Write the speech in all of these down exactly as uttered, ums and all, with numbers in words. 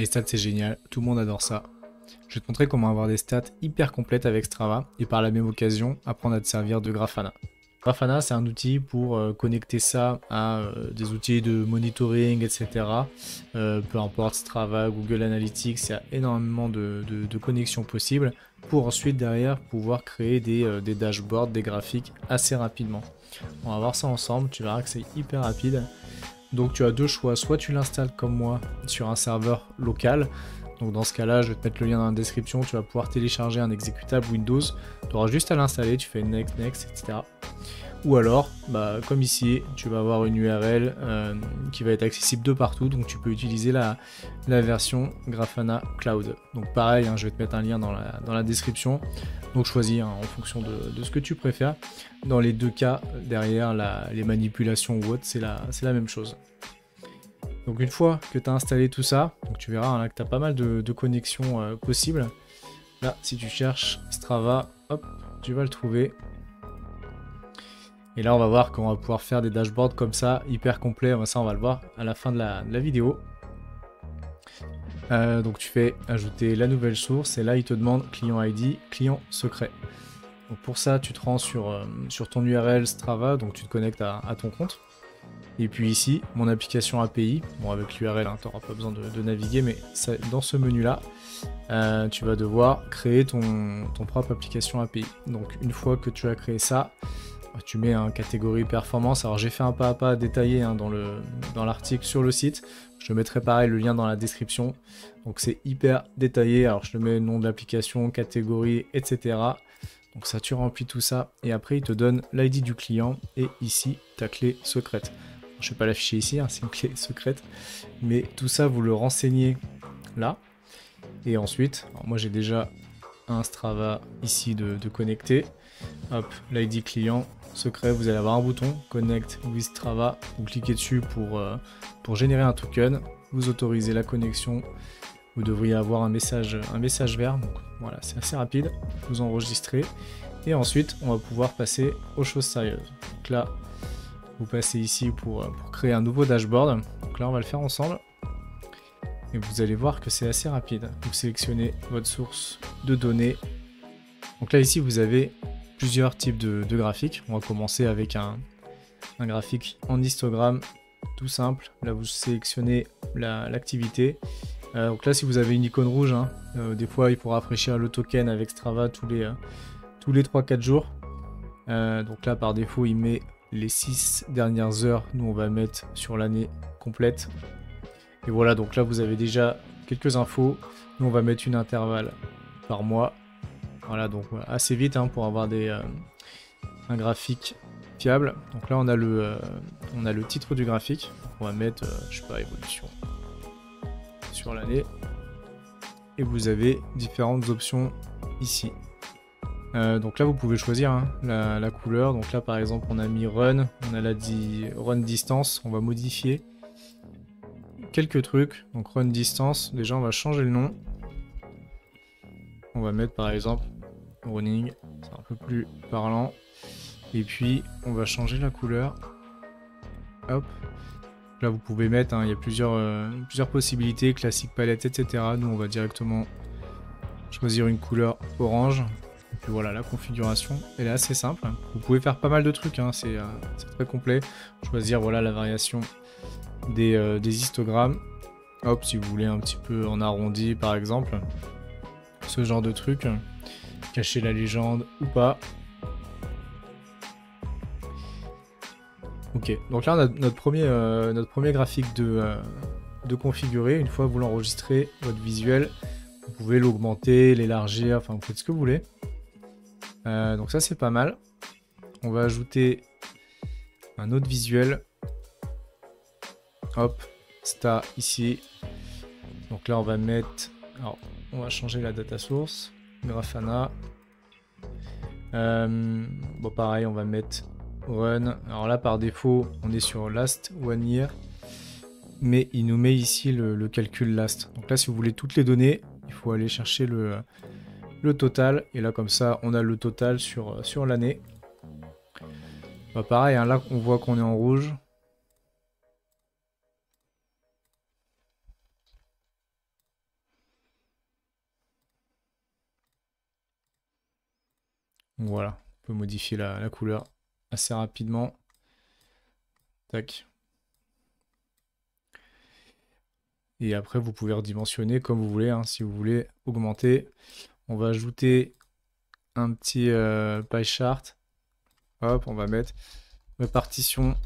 Les stats, c'est génial, tout le monde adore ça. Je vais te montrer comment avoir des stats hyper complètes avec Strava et par la même occasion apprendre à te servir de Grafana. Grafana, c'est un outil pour euh, connecter ça à euh, des outils de monitoring, et cetera. Euh, peu importe, Strava, Google Analytics, il y a énormément de, de, de connexions possibles pour ensuite derrière pouvoir créer des, euh, des dashboards, des graphiques assez rapidement. On va voir ça ensemble, tu verras que c'est hyper rapide. Donc tu as deux choix, soit tu l'installes comme moi sur un serveur local. Donc dans ce cas-là, je vais te mettre le lien dans la description, tu vas pouvoir télécharger un exécutable Windows, tu auras juste à l'installer, tu fais next, next, et cetera. Ou alors, bah, comme ici, tu vas avoir une U R L euh, qui va être accessible de partout, donc tu peux utiliser la, la version Grafana Cloud. Donc pareil, hein, je vais te mettre un lien dans la, dans la description, donc choisis hein, en fonction de, de ce que tu préfères. Dans les deux cas, derrière la, les manipulations ou autre, c'est la, c'est la même chose. Donc une fois que tu as installé tout ça, donc tu verras hein, là que tu as pas mal de, de connexions euh, possibles. Là, si tu cherches Strava, hop, tu vas le trouver. Et là, on va voir qu'on va pouvoir faire des dashboards comme ça, hyper complets. Ça, on va le voir à la fin de la, de la vidéo. Euh, donc tu fais ajouter la nouvelle source et là, il te demande client I D, client secret. Donc pour ça, tu te rends sur, euh, sur ton U R L Strava, donc tu te connectes à, à ton compte. Et puis ici, mon application A P I, bon avec l'U R L, hein, tu n'auras pas besoin de, de naviguer, mais ça, dans ce menu-là, euh, tu vas devoir créer ton, ton propre application A P I. Donc une fois que tu as créé ça, tu mets en hein, catégorie performance. Alors j'ai fait un pas à pas détaillé hein, dans le dans l'article sur le site. Je mettrai pareil le lien dans la description. Donc c'est hyper détaillé. Alors je te mets le nom de l'application, catégorie, et cetera. Donc ça, tu remplis tout ça. Et après, il te donne l'I D du client et ici, ta clé secrète. Je ne vais pas l'afficher ici, hein, c'est une clé secrète. Mais tout ça, vous le renseignez là. Et ensuite, moi j'ai déjà un Strava ici de, de connecter. Hop, l'I D client secret, vous allez avoir un bouton Connect with Strava. Vous cliquez dessus pour, euh, pour générer un token. Vous autorisez la connexion. Vous devriez avoir un message, un message vert. Donc voilà, c'est assez rapide. Vous enregistrez. Et ensuite, on va pouvoir passer aux choses sérieuses. Donc là, vous passez ici pour, pour créer un nouveau dashboard. Donc là, on va le faire ensemble. Et vous allez voir que c'est assez rapide. Vous sélectionnez votre source de données. Donc là, ici, vous avez plusieurs types de, de graphiques. On va commencer avec un, un graphique en histogramme, tout simple. Là, vous sélectionnez l'activité. La, euh, donc là, si vous avez une icône rouge, hein, euh, des fois, il faut rafraîchir le token avec Strava tous les, euh, tous les trois quatre jours. Euh, donc là, par défaut, il met les six dernières heures, nous on va mettre sur l'année complète. Et voilà, donc là vous avez déjà quelques infos. Nous on va mettre une intervalle par mois. Voilà, donc assez vite hein, pour avoir des, euh, un graphique fiable. Donc là on a le, euh, on a le titre du graphique. On va mettre, euh, je sais pas, évolution sur l'année. Et vous avez différentes options ici. Euh, donc là vous pouvez choisir hein, la, la couleur. Donc là par exemple on a mis run, on a la di run distance, on va modifier quelques trucs. Donc run distance, déjà on va changer le nom. On va mettre par exemple running, c'est un peu plus parlant. Et puis on va changer la couleur. Hop. Là vous pouvez mettre, hein, il y a plusieurs, euh, plusieurs possibilités, classique palette, et cetera. Nous on va directement choisir une couleur orange. Et puis voilà, la configuration, elle est assez simple. Vous pouvez faire pas mal de trucs, hein, c'est euh, très complet. Choisir voilà, la variation des, euh, des histogrammes. Hop, si vous voulez un petit peu en arrondi par exemple. Ce genre de truc. Cacher la légende ou pas. Ok, donc là on a notre premier, euh, notre premier graphique de, euh, de configurer. Une fois que vous l'enregistrez, votre visuel, vous pouvez l'augmenter, l'élargir, enfin vous faites ce que vous voulez. Euh, donc ça c'est pas mal. On va ajouter un autre visuel. Hop, Sta ici. Donc là on va mettre. Alors on va changer la data source. Grafana. Euh, bon pareil, on va mettre run. Alors là par défaut on est sur last one year. Mais il nous met ici le, le calcul last. Donc là si vous voulez toutes les données, il faut aller chercher le. Le total, et là comme ça on a le total sur, sur l'année. Bah, pareil, hein, là on voit qu'on est en rouge. Voilà, on peut modifier la, la couleur assez rapidement. Tac. Et après, vous pouvez redimensionner comme vous voulez, hein, si vous voulez augmenter. On va ajouter un petit euh, pie chart. Hop, on va mettre répartition.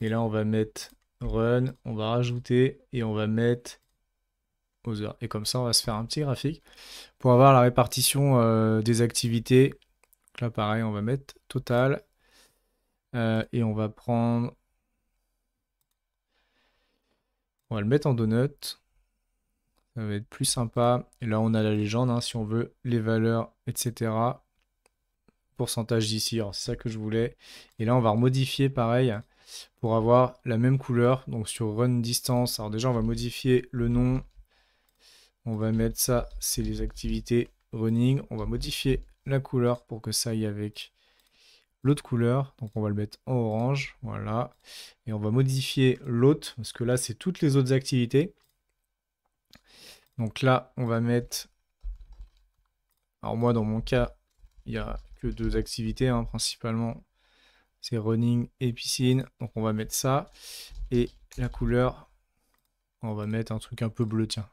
Et là, on va mettre run. On va rajouter et on va mettre other. Et comme ça, on va se faire un petit graphique pour avoir la répartition euh, des activités. Donc là, pareil, on va mettre total. Euh, et on va prendre... On va le mettre en donut, ça va être plus sympa. Et là, on a la légende, hein, si on veut, les valeurs, et cetera. Pourcentage d'ici, c'est ça que je voulais. Et là, on va remodifier pareil pour avoir la même couleur. Donc sur run distance, alors déjà, on va modifier le nom. On va mettre ça, c'est les activités running. On va modifier la couleur pour que ça aille avec l'autre couleur, donc on va le mettre en orange, voilà, et on va modifier l'autre, parce que là c'est toutes les autres activités. Donc là on va mettre, alors moi dans mon cas il n'y a que deux activités, hein, principalement c'est running et piscine, donc on va mettre ça, et la couleur, on va mettre un truc un peu bleu, tiens.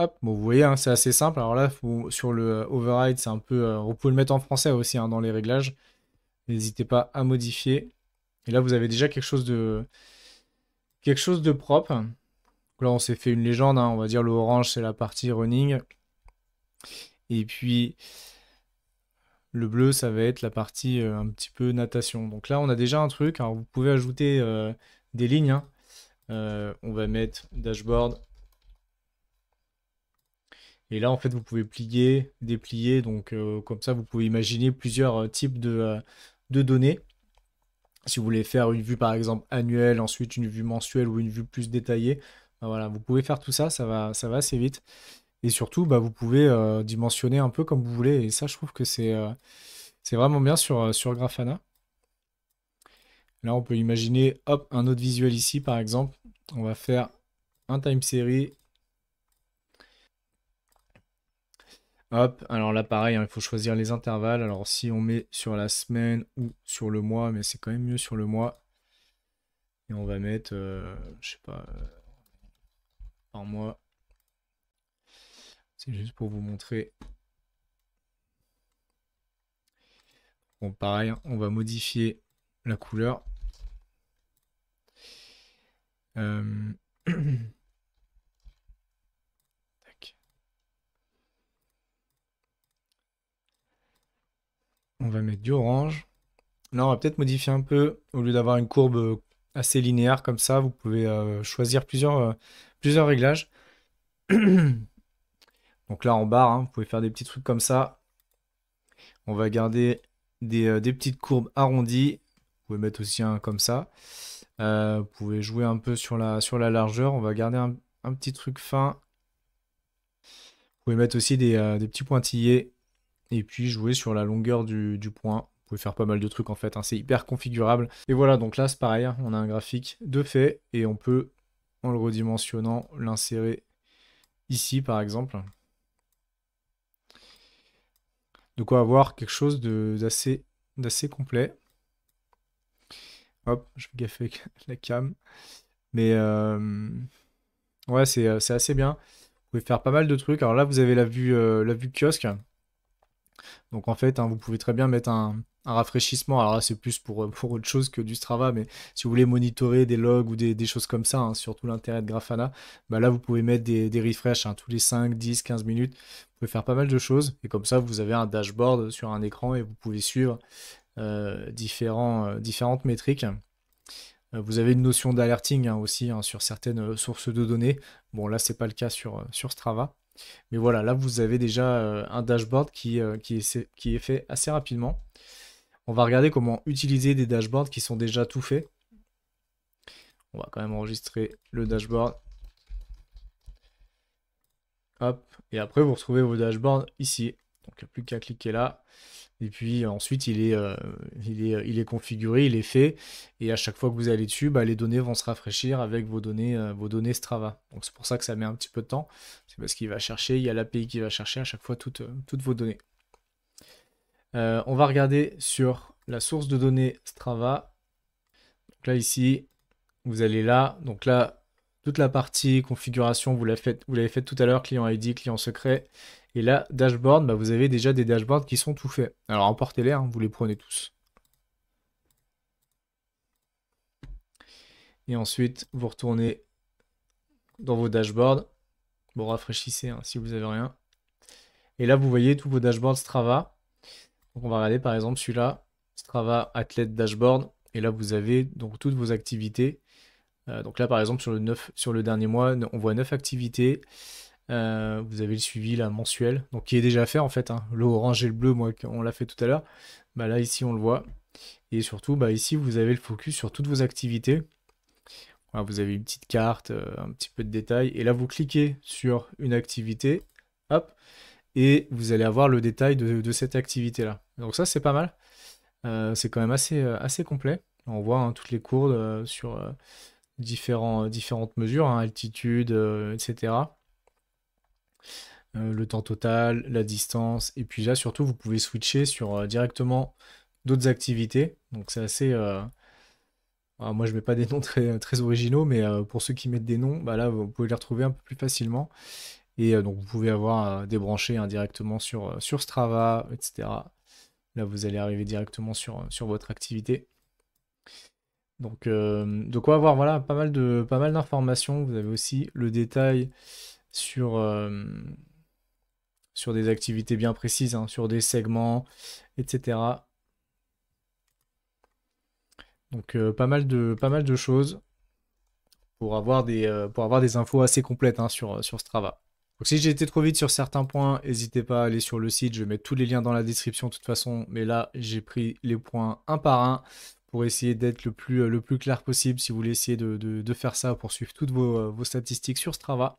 Hop, bon, vous voyez, hein, c'est assez simple. Alors là, faut, sur le override, c'est un peu... Euh, vous pouvez le mettre en français aussi, hein, dans les réglages. N'hésitez pas à modifier. Et là, vous avez déjà quelque chose de, quelque chose de propre. Là, on s'est fait une légende, hein, on va dire le orange, c'est la partie running. Et puis, le bleu, ça va être la partie euh, un petit peu natation. Donc là, on a déjà un truc. Alors, vous pouvez ajouter euh, des lignes. Hein. Euh, on va mettre dashboard. Et là, en fait, vous pouvez plier, déplier. Donc, euh, comme ça, vous pouvez imaginer plusieurs euh, types de, euh, de données. Si vous voulez faire une vue, par exemple, annuelle, ensuite une vue mensuelle ou une vue plus détaillée, ben voilà, vous pouvez faire tout ça, ça va, ça va assez vite. Et surtout, ben, vous pouvez euh, dimensionner un peu comme vous voulez. Et ça, je trouve que c'est euh, c'est vraiment bien sur, euh, sur Grafana. Là, on peut imaginer, hop, un autre visuel ici, par exemple. On va faire un time series. Hop, alors là pareil, hein, il faut choisir les intervalles. Alors si on met sur la semaine ou sur le mois, mais c'est quand même mieux sur le mois. Et on va mettre, euh, je sais pas, euh, par mois. C'est juste pour vous montrer. Bon, pareil, on va modifier la couleur. Euh... On va mettre du orange. Là, on va peut-être modifier un peu. Au lieu d'avoir une courbe assez linéaire comme ça, vous pouvez euh, choisir plusieurs, euh, plusieurs réglages. Donc là, en barre, hein, vous pouvez faire des petits trucs comme ça. On va garder des, euh, des petites courbes arrondies. Vous pouvez mettre aussi un comme ça. Euh, vous pouvez jouer un peu sur la, sur la largeur. On va garder un, un petit truc fin. Vous pouvez mettre aussi des, euh, des petits pointillés. Et puis jouer sur la longueur du, du point. Vous pouvez faire pas mal de trucs en fait, hein, c'est hyper configurable. Et voilà, donc là c'est pareil, hein, on a un graphique de fait et on peut, en le redimensionnant, l'insérer ici par exemple. De quoi avoir quelque chose d'assez d'assez complet. Hop, je fais gaffe avec la cam. Mais euh, ouais, c'est assez bien. Vous pouvez faire pas mal de trucs. Alors là, vous avez la vue, euh, la vue kiosque. Donc en fait, hein, vous pouvez très bien mettre un, un rafraîchissement. Alors là, c'est plus pour, pour autre chose que du Strava, mais si vous voulez monitorer des logs ou des, des choses comme ça, hein, surtout l'intérêt de Grafana, bah là, vous pouvez mettre des, des refresh, hein, tous les cinq, dix, quinze minutes. Vous pouvez faire pas mal de choses. Et comme ça, vous avez un dashboard sur un écran et vous pouvez suivre euh, différents, euh, différentes métriques. Euh, vous avez une notion d'alerting, hein, aussi, hein, sur certaines sources de données. Bon, là, c'est pas le cas sur, sur Strava. Mais voilà, là vous avez déjà un dashboard qui, qui, est, qui est fait assez rapidement. On va regarder comment utiliser des dashboards qui sont déjà tout faits. On va quand même enregistrer le dashboard. Hop, et après vous retrouvez vos dashboards ici. Donc plus qu'à cliquer là. Et puis ensuite, il est, euh, il est, il est configuré, il est fait. Et à chaque fois que vous allez dessus, bah, les données vont se rafraîchir avec vos données, euh, vos données Strava. Donc c'est pour ça que ça met un petit peu de temps. C'est parce qu'il va chercher, il y a l'A P I qui va chercher à chaque fois toutes, toutes vos données. Euh, on va regarder sur la source de données Strava. Donc là, ici, vous allez là. Donc là, toute la partie configuration, vous l'avez faite fait tout à l'heure, client I D, client secret. Et là, dashboard, bah, vous avez déjà des dashboards qui sont tout faits. Alors emportez-les, hein, vous les prenez tous. Et ensuite, vous retournez dans vos dashboards. Bon, rafraîchissez hein, si vous n'avez rien. Et là, vous voyez tous vos dashboards Strava. Donc on va regarder par exemple celui-là, Strava Athlète Dashboard. Et là, vous avez donc toutes vos activités. Euh, donc là, par exemple, sur le, neuf, sur le dernier mois, on voit neuf activités. Euh, vous avez le suivi là, mensuel, donc qui est déjà fait en fait. Hein. Le orange et le bleu, moi, on l'a fait tout à l'heure. Bah, là, ici, on le voit. Et surtout, bah, ici, vous avez le focus sur toutes vos activités. Voilà, vous avez une petite carte, euh, un petit peu de détails. Et là, vous cliquez sur une activité. Hop. Et vous allez avoir le détail de, de cette activité-là. Donc ça, c'est pas mal. Euh, c'est quand même assez, euh, assez complet. On voit hein, toutes les courbes euh, sur euh, différents, euh, différentes mesures, hein, altitude, euh, et cetera. Euh, le temps total, la distance. Et puis là, surtout, vous pouvez switcher sur euh, directement d'autres activités. Donc c'est assez... Euh... Alors, moi, je ne mets pas des noms très, très originaux, mais euh, pour ceux qui mettent des noms, bah, là, vous pouvez les retrouver un peu plus facilement. Et euh, donc, vous pouvez avoir euh, débranché hein, directement sur, euh, sur Strava, et cetera. Là, vous allez arriver directement sur, sur votre activité. Donc, euh, de quoi avoir voilà, pas mal de, pas mal d'informations. Vous avez aussi le détail sur, euh, sur des activités bien précises, hein, sur des segments, et cetera. Donc, euh, pas mal de, pas mal de choses pour avoir des, euh, pour avoir des infos assez complètes hein, sur, sur Strava. Donc si j'ai été trop vite sur certains points, n'hésitez pas à aller sur le site, je mets tous les liens dans la description de toute façon, mais là j'ai pris les points un par un pour essayer d'être le plus, le plus clair possible si vous voulez essayer de, de, de faire ça pour suivre toutes vos, vos statistiques sur Strava.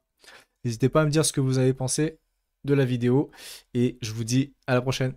N'hésitez pas à me dire ce que vous avez pensé de la vidéo et je vous dis à la prochaine.